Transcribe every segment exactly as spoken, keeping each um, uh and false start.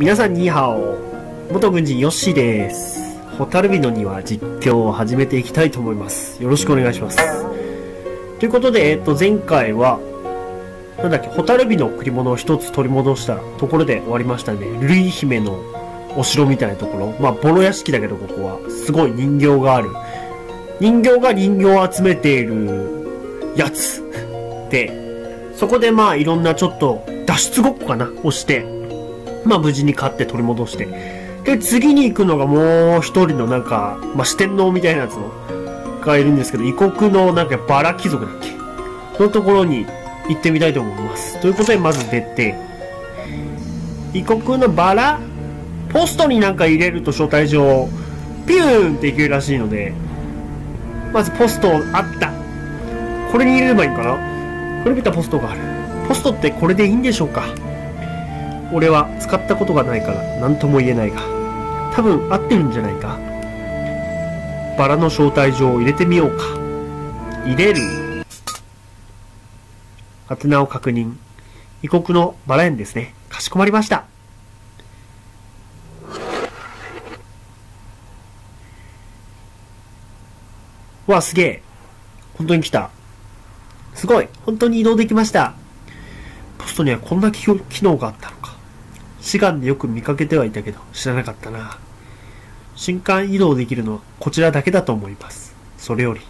皆さんニーハオ、元軍人ヨッシーです。ホタルビの庭実況を始めていきたいと思います。よろしくお願いします。ということで、えっと前回はなんだっけ、ホタルビの贈り物を一つ取り戻したところで終わりましたね。ルイ姫のお城みたいなところ、まあボロ屋敷だけど、ここはすごい人形がある、人形が人形を集めているやつで、そこでまあいろんなちょっと脱出ごっこかなをして、まあ無事に勝って取り戻して。で、次に行くのがもう一人のなんか、まあ四天王みたいなやつのがいるんですけど、異国のなんかバラ貴族だっけのところに行ってみたいと思います。ということで、まず出て、異国のバラポストになんか入れると招待状、ピューンっていけるらしいので、まずポストあった。これに入れればいいのかな?これ見たポストがある。ポストってこれでいいんでしょうか?俺は使ったことがないから何とも言えないが、多分合ってるんじゃないか。バラの招待状を入れてみようか。入れる。宛名を確認。異国のバラ園ですね。かしこまりました。わあ、すげえ。本当に来た。すごい。本当に移動できました。ポストにはこんな機能があったのか。志願でよく見かけてはいたけど知らなかったな。瞬間移動できるのはこちらだけだと思います。それより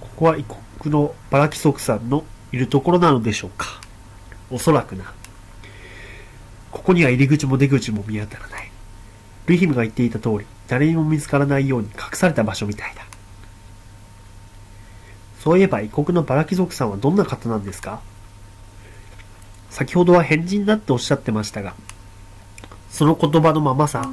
ここは異国のバラ貴族さんのいるところなのでしょうか。おそらくな。ここには入り口も出口も見当たらない。ルイ姫が言っていた通り、誰にも見つからないように隠された場所みたいだ。そういえば異国のバラ貴族さんはどんな方なんですか?先ほどは変人だっておっしゃってましたが、その言葉のままさ。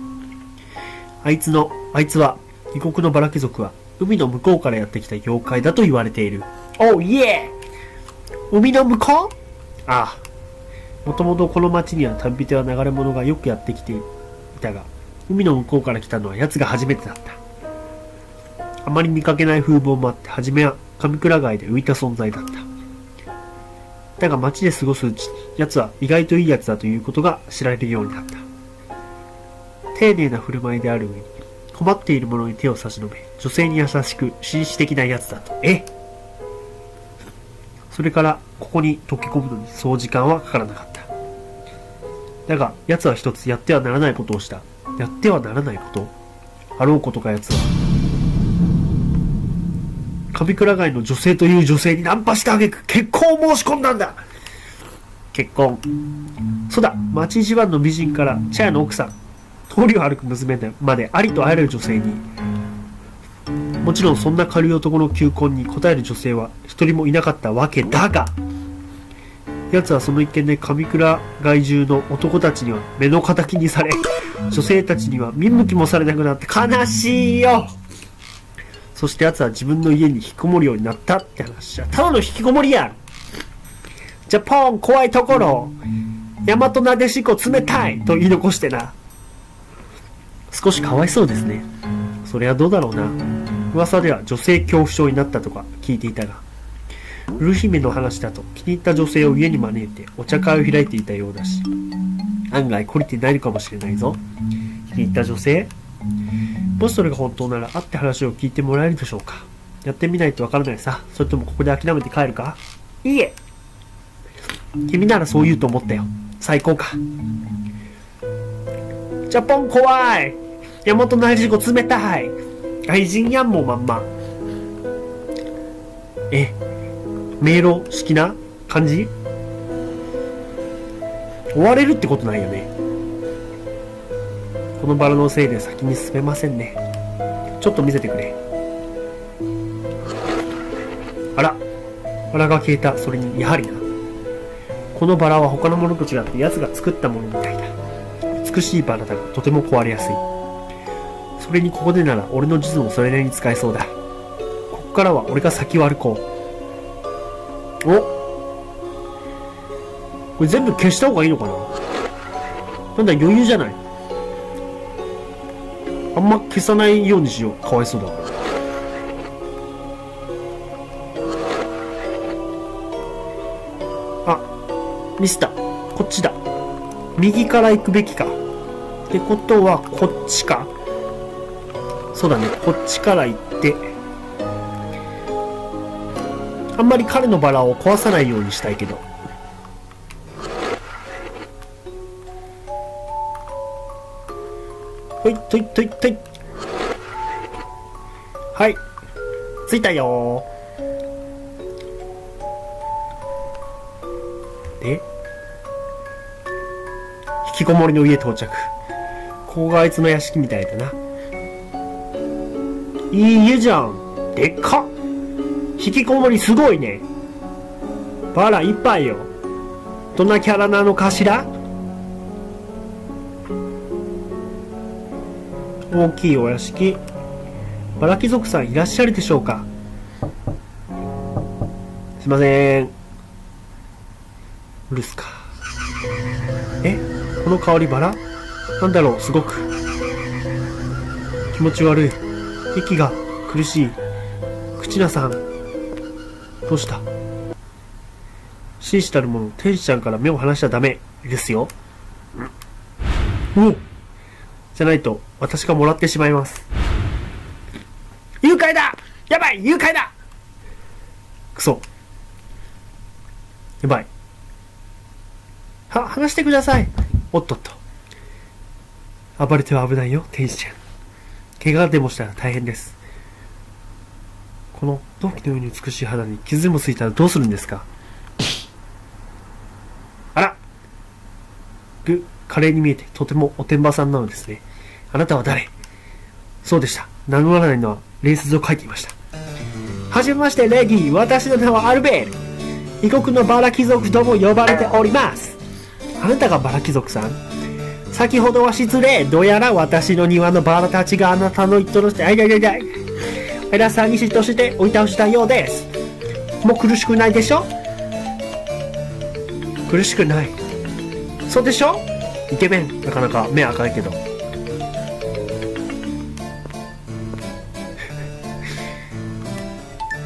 あいつの、あいつは、異国のバラ貴族は海の向こうからやってきた妖怪だと言われている。おう、イエー!海の向こう?ああ。もともとこの町には旅人や流れ者がよくやってきていたが、海の向こうから来たのは奴が初めてだった。あまり見かけない風貌もあって、初めは、上倉街で浮いた存在だった。だが町で過ごすうちに奴は意外といい奴だということが知られるようになった。丁寧な振る舞いである上に、困っている者に手を差し伸べ、女性に優しく紳士的な奴だと。えそれからここに溶け込むのにそう時間はかからなかった。だが奴は一つやってはならないことをした。やってはならないことあろうことか、奴は上倉街の女性という女性にナンパした挙句、結婚を申し込んだんだ。結婚。そうだ、町一番の美人から茶屋の奥さん、通りを歩く娘までありとあらゆる女性に。もちろんそんな軽い男の求婚に応える女性は一人もいなかったわけだが、奴はその一件で上倉街中の男たちには目の敵にされ、女性たちには見向きもされなくなって悲しいよ。そして奴は自分の家に引きこもるようになったって話じゃ。ただの引きこもりやん。ジャポン怖いところ、大和なでしこ冷たいと言い残してな。少しかわいそうですね。それはどうだろうな。噂では女性恐怖症になったとか聞いていたが、ル姫の話だと気に入った女性を家に招いてお茶会を開いていたようだし、案外懲りてないのかもしれないぞ。気に入った女性、もしそれが本当なら会って話を聞いてもらえるでしょうか。やってみないとわからないさ。それともここで諦めて帰るか。いいえ、君ならそう言うと思ったよ。最高か。ジャポン怖い、大和内事故冷たい、愛人やんもまんま。え迷路式な感じ。追われるってことないよね。このバラのせいで先に進めませんね。ちょっと見せてくれ。あら、バラが消えた。それにやはりな。このバラは他のものと違って奴が作ったものみたいだ。美しいバラだがとても壊れやすい。それにここでなら俺の術もそれなりに使えそうだ。ここからは俺が先を歩こう。おっ、これ全部消した方がいいのかな。なんだ余裕じゃない。あんま消さないようにしよう。かわいそうだから。あ、ミスった。こっちだ。右から行くべきか。ってことは、こっちか。そうだね、こっちから行って。あんまり彼のバラを壊さないようにしたいけど。ほい、とい、とい、とい。はい。着いたよー。で、引きこもりの家到着。ここがあいつの屋敷みたいだな。いい家じゃん。でっかっ。引きこもりすごいね。バラ一杯よ。どんなキャラなのかしら。大きいお屋敷。バラ貴族さんいらっしゃるでしょうか。すいません。うるすか。え、この香りバラなんだろう。すごく気持ち悪い。息が苦しい。クチナさんどうした。紳士たる者、天使ちゃんから目を離しちゃダメですよ。おう、じゃないと私がもらってしまいます。誘拐だ。やばい、誘拐だ。クソ、やばい。は、離してください。おっとっと、暴れては危ないよ天使ちゃん。怪我でもしたら大変です。この陶器のように美しい肌に傷でもついたらどうするんですか。あら、ぐ華麗に見えてとてもおてんばさんなのですね。あなたは誰。そうでした、名乗らないのは礼節を書いていました。はじめましてレディー、私の名はアルベール。異国のバラ貴族とも呼ばれております。あなたがバラ貴族さん。先ほどは失礼。どうやら私の庭のバラたちがあなたの一頭の下、あいやいやいやい偉さに嫉妬して追い倒したようです。もう苦しくないでしょ。苦しくない。そうでしょ。イケメン。なかなか目赤いけど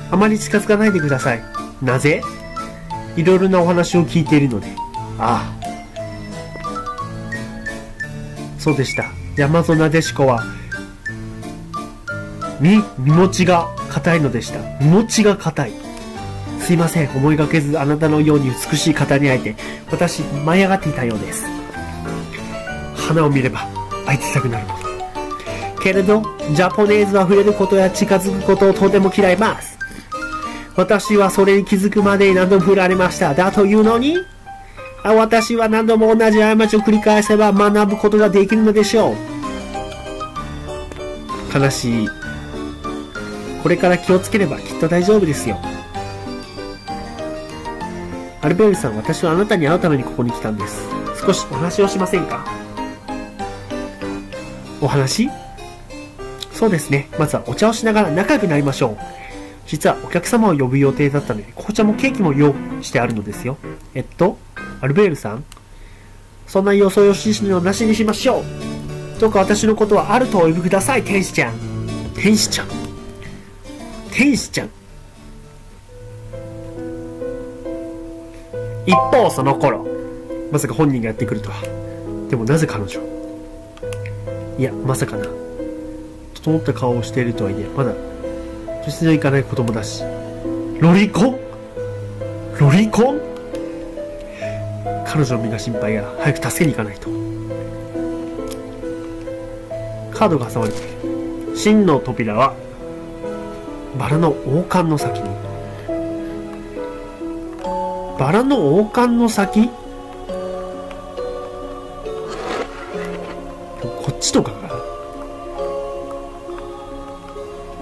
あまり近づかないでください。なぜ。いろいろなお話を聞いているので。ああ、そうでした。大和なでしこはみ身持ちが硬いのでした。身持ちが硬い。すいません、思いがけずあなたのように美しい方に会えて私舞い上がっていたようです。花を見れば会いたくなるものけれど、ジャポネーズは触れることや近づくことをとても嫌います。私はそれに気づくまでに何度も振られました。だというのに、あ、私は何度も同じ過ちを繰り返せば学ぶことができるのでしょう。悲しい。これから気をつければきっと大丈夫ですよ。アルベールさん、私はあなたに会うためにここに来たんです。少しお話をしませんか。お話。そうですね、まずはお茶をしながら仲良くなりましょう。実はお客様を呼ぶ予定だったので、紅茶もケーキも用意してあるのですよ。えっと、アルベールさん、そんなよそよしいのなしにしましょう。どうか私のことはあるとお呼びください、天使ちゃん。天使ちゃん。天使ちゃん。一方その頃、まさか本人がやってくるとは。でもなぜ彼女。いや、まさかな。整った顔をしているとはいえ、まだ突然行かない子供だし。ロリコン？ロリコン？彼女の身が心配やら、早く助けに行かないと。カードが挟まれている。真の扉はバラの王冠の先に。バラの王冠の先？こっちとかかな。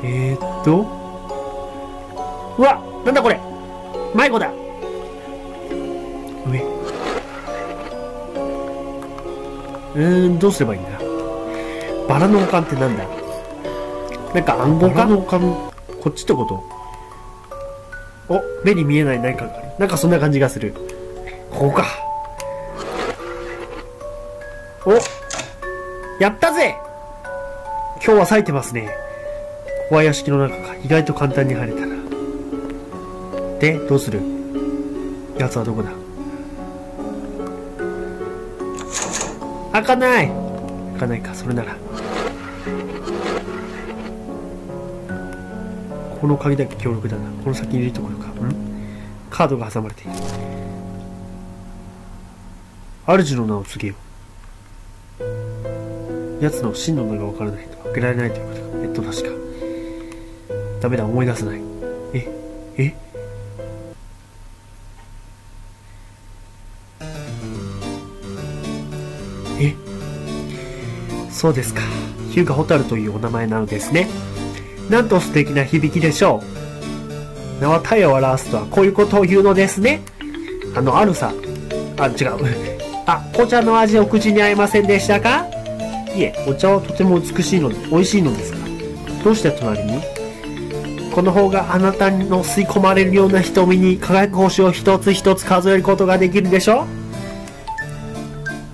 えーっと、うわ、なんだこれ、迷子だ。上。うーん、どうすればいいんだ。バラの王冠ってなんだ。なんか暗号か。バラの王冠、こっちってこと。お、目に見えない何かがある。なんかそんな感じがする。ここか。お、やったぜ。今日は冴えてますね。ここは屋敷の中か。意外と簡単に入れたな。で、どうする。やつはどこだ。開かない、開かないか。それならこの鍵だけ強力だな。この先に入れておくのか。んカードが挟まれている。主の名を告げよう。奴の真の名がわからないと開けられないということか。えっと確かダメだ、思い出せない。えええそうですか。日向蛍というお名前なのですね。なんと素敵な響きでしょう。名は体を表すとはこういうことを言うのですね。あのあるさあ、違うあ、紅茶の味を口に合いませんでしたか。いえ、お茶はとても美しいので美味しいのですが、どうして隣に。この方があなたの吸い込まれるような瞳に輝く星を一つ一つ数えることができるでしょう。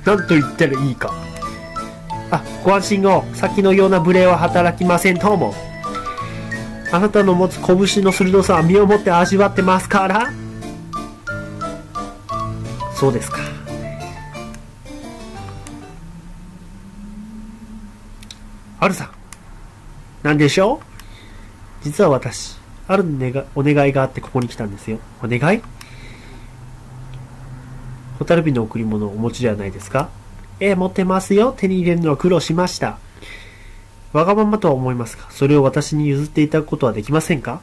なんと言ったらいいか。あ、ご安心を。先のような無礼は働きませんとも。あなたの持つ拳の鋭さは身をもって味わってますから。そうですか。アルさん、なんでしょう。実は私、あるお願いがあってここに来たんですよ。お願い。ホタルビの贈り物をお持ちではないですか。ええ、持ってますよ。手に入れるのは苦労しました。わがままとは思いますが、それを私に譲っていただくことはできませんか。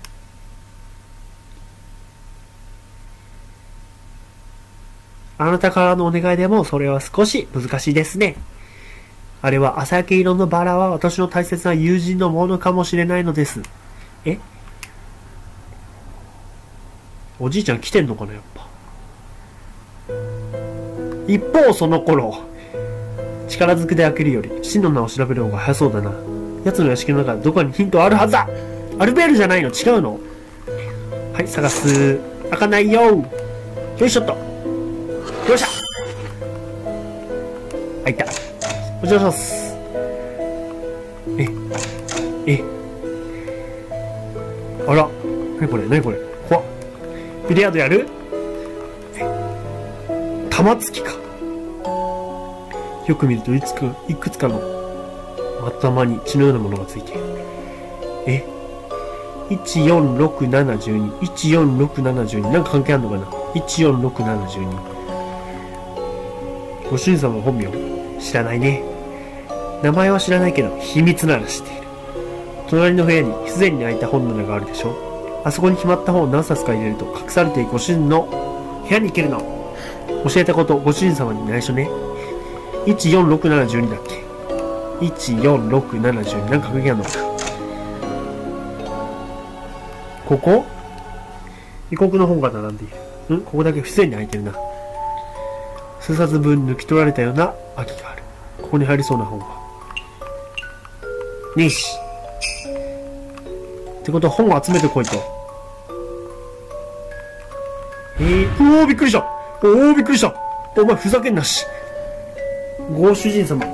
あなたからのお願いでも、それは少し難しいですね。あれは朝焼け色のバラは私の大切な友人のものかもしれないのです。え？おじいちゃん来てんのかな、やっぱ。一方その頃、力ずくで開けるより真の名を調べる方が早そうだな。奴の屋敷の中でどこにヒントあるはずだ。アルベールじゃないの、違うの。はい、探す。開かないよ。よいしょっと、よっしゃ、開いた。お邪魔します。ええ、あら、何これ何これ、怖っ。ビリヤードやる。玉突きか。よく見るといつかいくつかの頭に血のようなものがついている。え ?いちよんろくなないちに いちよんろくなないちに、なんか関係あるのかな。いちよんろくなないちに。ご主人様の本名知らないね。名前は知らないけど秘密なら知っている。隣の部屋にすでに開いた本棚があるでしょ。あそこに決まった本を何冊か入れると隠されているご主人の部屋に行けるの。教えたこと、ご主人様に内緒ね。いちよんろくなないちにだっけ。いちよんろくなないちに、なんか関係あるのか。ここ？異国の本が並んでいる。ん？ここだけ不自然に開いてるな。数冊分抜き取られたような空きがある。ここに入りそうな本は。にし。ってことは本を集めてこいと。えー、うお、びっくりした。おお、びっくりした。お前ふざけんなし。ご主人様、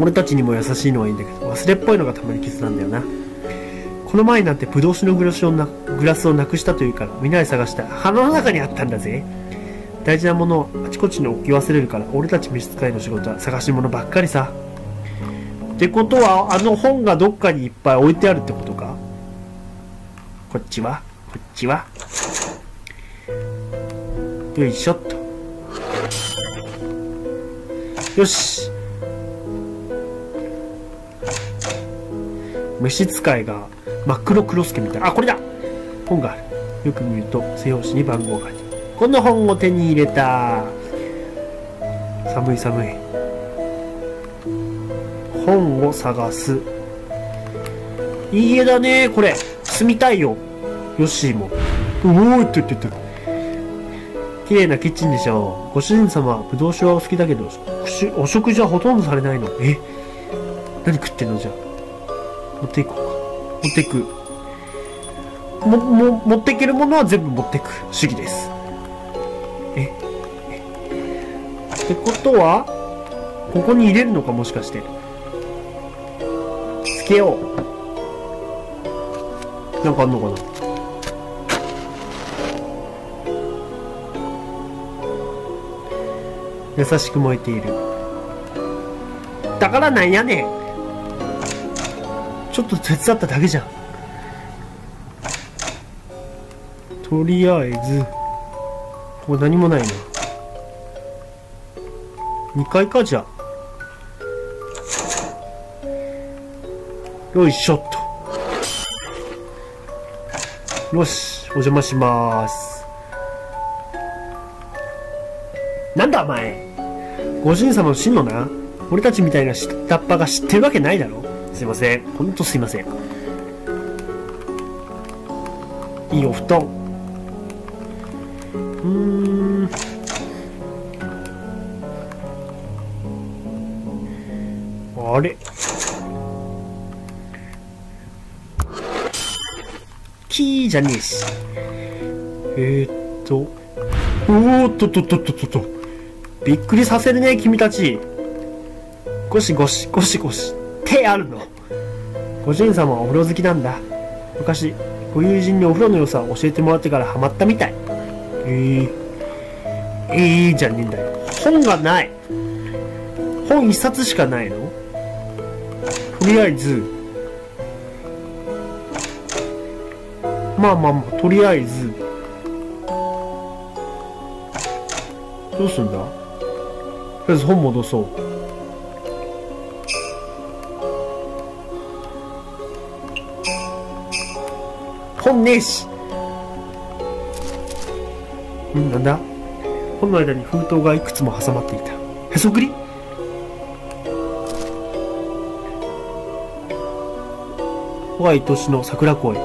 俺たちにも優しいのはいいんだけど、忘れっぽいのがたまに傷なんだよな。この前になってぶどう酒のグラスをなグラスをなくしたというから、みんなで探したら鼻の中にあったんだぜ。大事なものをあちこちに置き忘れるから、俺たち召使いの仕事は探し物ばっかりさ。ってことはあの本がどっかにいっぱい置いてあるってことか。こっちはこっちはよいしょっと。よし。召使いが真っ黒クロスケみたいな。あ、これだ。本がある。よく見ると背表紙に番号がある。この本を手に入れた。寒い寒い。本を探す。いい家だねこれ。住みたいよ。ヨッシーも。おおいって言ってた。綺麗なキッチンでしょう。ご主人様はぶどう酒はお好きだけど、お食事はほとんどされないの。え、何食ってんのじゃあ。持っていこうか。持っていく。も、も、持っていけるものは全部持っていく主義です。え、え。ってことは、ここに入れるのかもしかして。つけよう。なんかあんのかな。優しく燃えている。だからなんやねん。ちょっと手伝っただけじゃん。とりあえずここ何もないな。にかいか。じゃあよいしょっと。よし、お邪魔しまーす。なんだお前。ご主人様の真のな、俺たちみたいな知ったっぱが知ってるわけないだろ。すいません、ほんとすいません。いいお布団。うーん、あれキーじゃねえし。えー、っとおーっとっとっとっとっとびっくりさせるね君たち。ゴシゴシゴシゴシ手あるの。ご主人様はお風呂好きなんだ。昔ご友人にお風呂の良さを教えてもらってからハマったみたい。えー、えー、じゃねえんだよ。本がない。本一冊しかないの。とりあえずまあまあまあとりあえずどうすんだ。とりあえず本戻そう。本ねえし。んなんだ。本の間に封筒がいくつも挟まっていた。へそくり。我が愛しの桜子へ、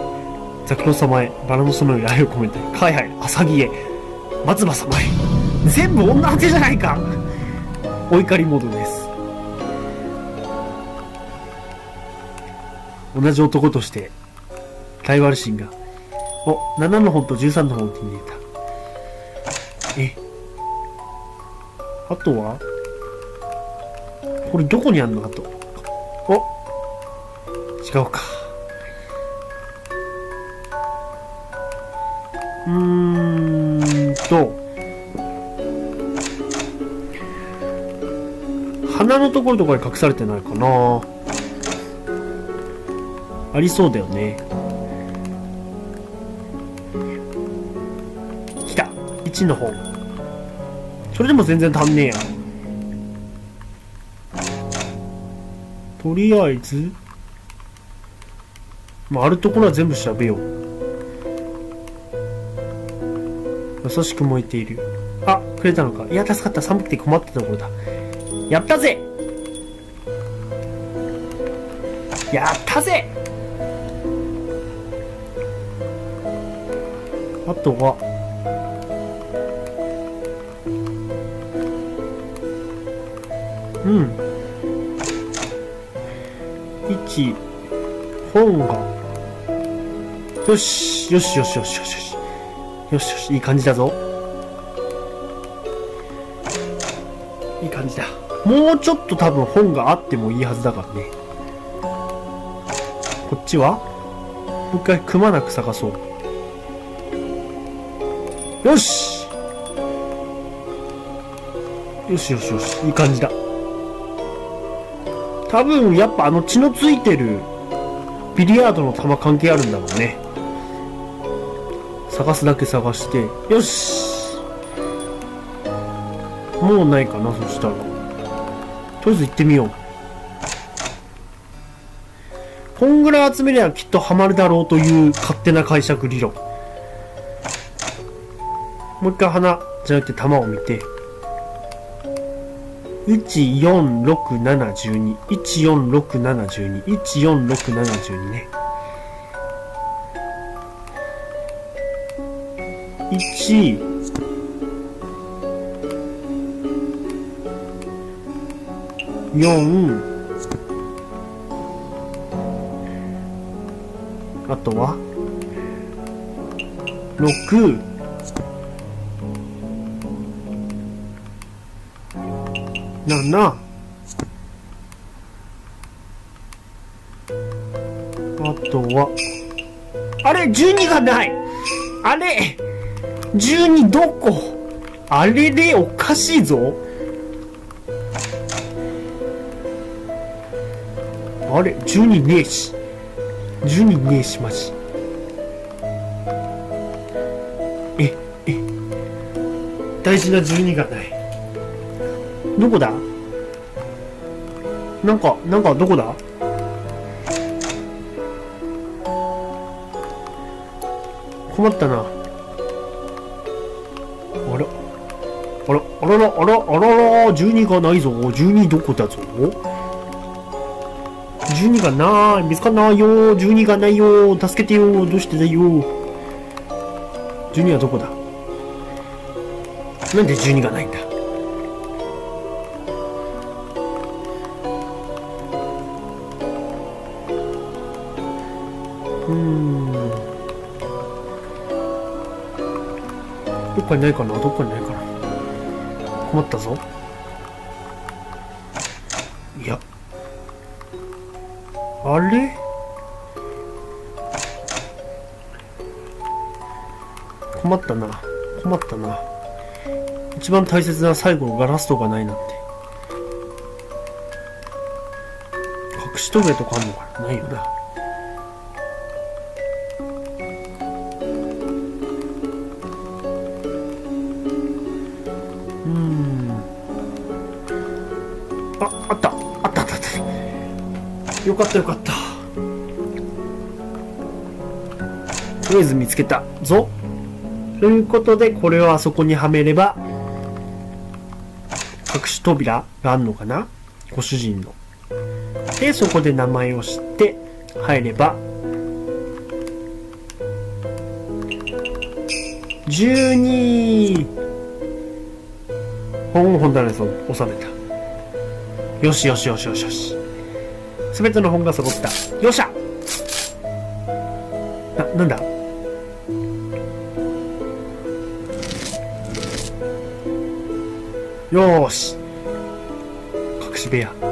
ザキノ様へ、バラの園より愛を込めて、カイハイ、アサギへ、松葉様へ。全部女当てじゃないか。お怒りモードです。同じ男としてライバル心が。お、ななの本とじゅうさんの本を手に入れた。え、あとはこれどこにあんの。あと、お、違うか。うーんと鼻のところとかに隠されてないかな。ありそうだよね。来た、いちの方。それでも全然足んねえや。とりあえず、まあ、あるところは全部調べよう。優しく燃えている。あ、くれたのか。いや助かった、寒くて困ってたところだ。やったぜやったぜ。あとはうんいち本が。よしよしよしよしよしよしよしよし、いい感じだぞ。いい感じだ。もうちょっと多分本があってもいいはずだからね。こっちはもう一回くまなく探そう。よしよしよしよし、いい感じだ。多分やっぱあの血のついてるビリヤードの玉関係あるんだろうね。探すだけ探して、よし、もうないかな。そしたらとりあえず行ってみよう。こんぐらい集めりゃきっとハマるだろうという勝手な解釈理論。もう一回花じゃなくて玉を見て、いちよんろくなないちに いちよんろくなないちに いちよんろくなないちにね。いち、よん、あとはろく、なな、あとはあれじゅうにがない。あれじゅうにどこ。あれれおかしいぞ。あれじゅうにんねえし、じゅうにんねえし、マジ。ええ、大事なじゅうにがない。どこだ、なんかなんかどこだ、困ったな。あらあらあららあらあらら、じゅうにがないぞ。じゅうにどこだぞ。じゅうにがない、見つかんないよ。じゅうにがないよ、助けてよ。どうしてだよ。じゅうにはどこだ、なんでじゅうにがないんだ。うーん、どっかにないかな、どっかにないかな。困ったぞ。いや、あれ困ったな、困ったな。一番大切な最後のガラス戸がないなんて。隠し扉とかあんのかな、ないよな。よかったよかった、とりあえず見つけたぞ。ということで、これをあそこにはめれば隠し扉があるのかな、ご主人の。でそこで名前を知って入ればじゅうに、本本棚に収めた。よしよしよしよしよし、すべての本が揃った。よっしゃ。な、なんだ。よーし。隠し部屋。